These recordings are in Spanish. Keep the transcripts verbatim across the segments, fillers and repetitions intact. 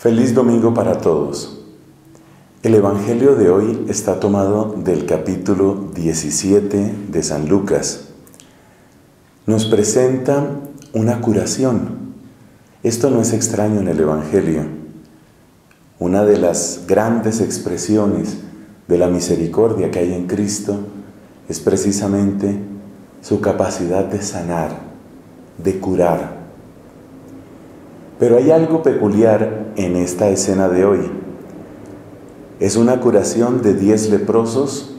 Feliz domingo para todos. El Evangelio de hoy está tomado del capítulo diecisiete de San Lucas. Nos presenta una curación. Esto no es extraño en el Evangelio. Una de las grandes expresiones de la misericordia que hay en Cristo es precisamente su capacidad de sanar, de curar. Pero hay algo peculiar en esta escena de hoy. Es una curación de diez leprosos,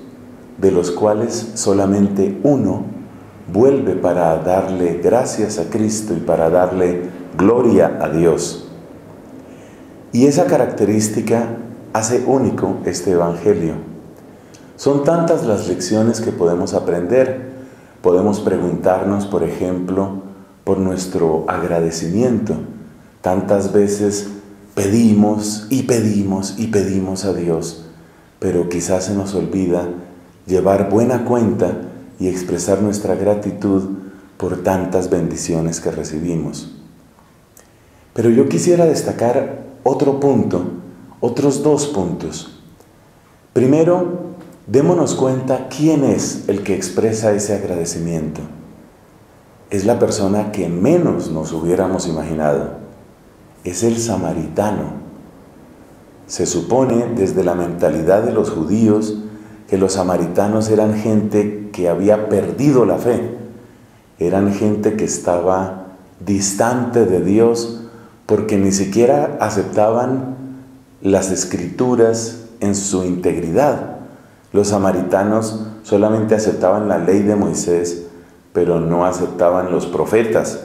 de los cuales solamente uno vuelve para darle gracias a Cristo y para darle gloria a Dios. Y esa característica hace único este Evangelio. Son tantas las lecciones que podemos aprender. Podemos preguntarnos, por ejemplo, por nuestro agradecimiento. Tantas veces pedimos y pedimos y pedimos a Dios, pero quizás se nos olvida llevar buena cuenta y expresar nuestra gratitud por tantas bendiciones que recibimos. Pero yo quisiera destacar otro punto, otros dos puntos. Primero, démonos cuenta quién es el que expresa ese agradecimiento. Es la persona que menos nos hubiéramos imaginado. Es el samaritano. Se supone, desde la mentalidad de los judíos, que los samaritanos eran gente que había perdido la fe. Eran gente que estaba distante de Dios porque ni siquiera aceptaban las escrituras en su integridad. Los samaritanos solamente aceptaban la ley de Moisés, pero no aceptaban los profetas,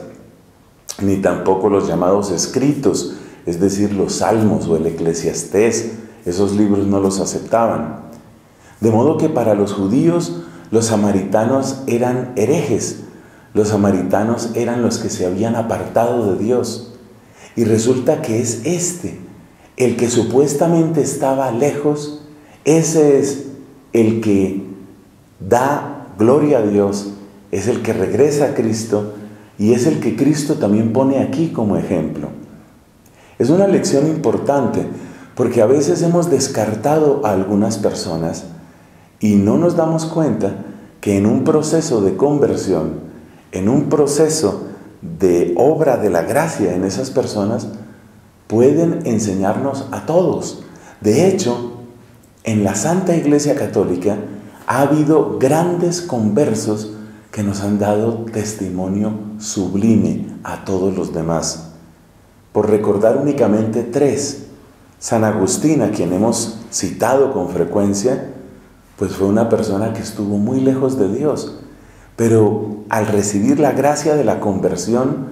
ni tampoco los llamados escritos, es decir, los Salmos o el Eclesiastés. Esos libros no los aceptaban. De modo que para los judíos, los samaritanos eran herejes. Los samaritanos eran los que se habían apartado de Dios. Y resulta que es este, el que supuestamente estaba lejos, ese es el que da gloria a Dios, es el que regresa a Cristo, y es el que Cristo también pone aquí como ejemplo. Es una lección importante porque a veces hemos descartado a algunas personas y no nos damos cuenta que en un proceso de conversión, en un proceso de obra de la gracia en esas personas, pueden enseñarnos a todos. De hecho, en la Santa Iglesia Católica ha habido grandes conversos que nos han dado testimonio sublime a todos los demás. Por recordar únicamente tres, San Agustín, a quien hemos citado con frecuencia, pues fue una persona que estuvo muy lejos de Dios, pero al recibir la gracia de la conversión,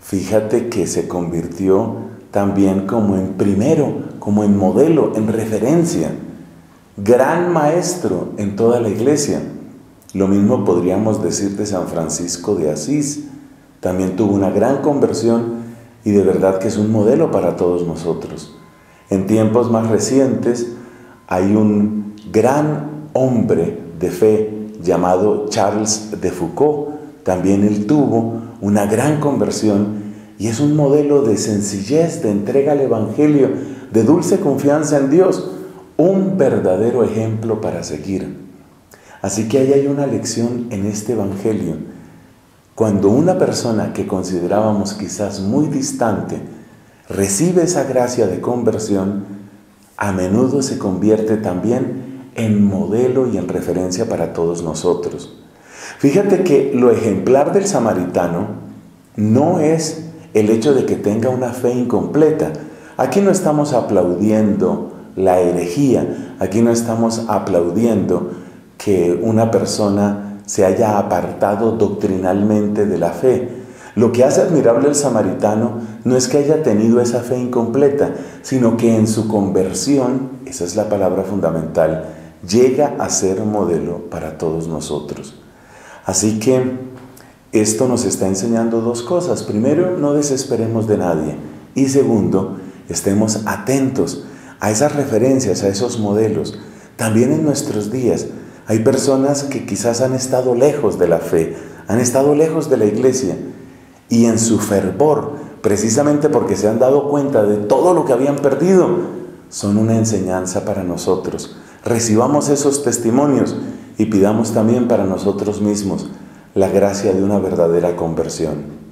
fíjate que se convirtió también como en primero, como en modelo, en referencia, gran maestro en toda la iglesia. Lo mismo podríamos decir de San Francisco de Asís. También tuvo una gran conversión y de verdad que es un modelo para todos nosotros. En tiempos más recientes hay un gran hombre de fe llamado Charles de Foucault. También él tuvo una gran conversión y es un modelo de sencillez, de entrega al Evangelio, de dulce confianza en Dios. Un verdadero ejemplo para seguir. Así que ahí hay una lección en este Evangelio. Cuando una persona que considerábamos quizás muy distante recibe esa gracia de conversión, a menudo se convierte también en modelo y en referencia para todos nosotros. Fíjate que lo ejemplar del samaritano no es el hecho de que tenga una fe incompleta. Aquí no estamos aplaudiendo la herejía, aquí no estamos aplaudiendo que una persona se haya apartado doctrinalmente de la fe. Lo que hace admirable el samaritano no es que haya tenido esa fe incompleta, sino que en su conversión, esa es la palabra fundamental, llega a ser modelo para todos nosotros. Así que esto nos está enseñando dos cosas. Primero, no desesperemos de nadie. Y segundo, estemos atentos a esas referencias, a esos modelos. También en nuestros días, hay personas que quizás han estado lejos de la fe, han estado lejos de la iglesia y en su fervor precisamente porque se han dado cuenta de todo lo que habían perdido, son una enseñanza para nosotros. Recibamos esos testimonios y pidamos también para nosotros mismos la gracia de una verdadera conversión.